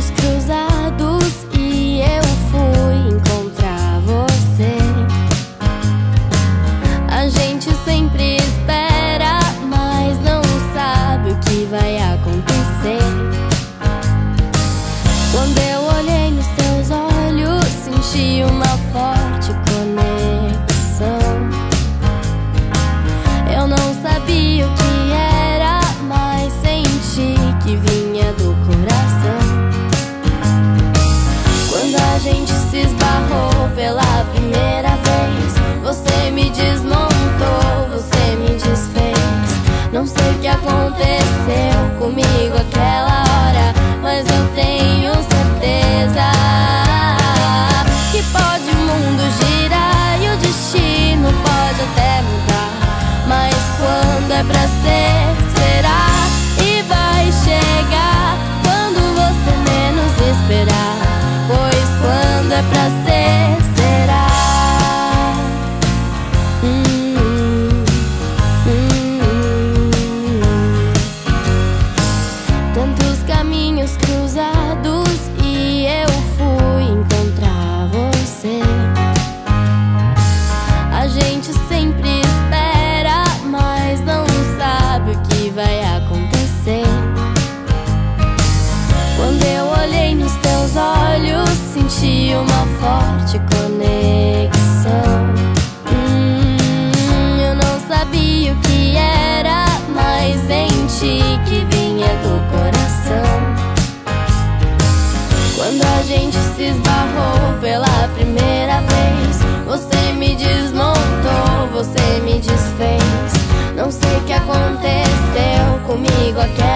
olhos cruzados e eu fui encontrar você. A gente sempre espera, mas não sabe o que vai acontecer. Quando eu olhei nos teus olhos, senti uma forte conexão. Eu não sabia o que era, mas senti que vinha do coração. Quando a gente se esbarrou pela primeira vez, você me desmontou, você me desfez. Não sei o que aconteceu comigo aquela hora, mas eu tenho certeza que pode o mundo girar e o destino pode até mudar, mas quando é pra ser, será. E vai chegar quando você menos esperar, pois quando é pra ser, será. Tantos caminhos cruzados e eu fui encontrar você. A gente sempre espera, mas não sabe o que vai acontecer. Quando eu olhei nos teus olhos, senti uma forte conexão. Eu não sabia o que era, mas senti que vinha do coração. Quando a gente se esbarrou pela primeira vez, você me desmontou, você me desfez. Não sei o que aconteceu comigo aquela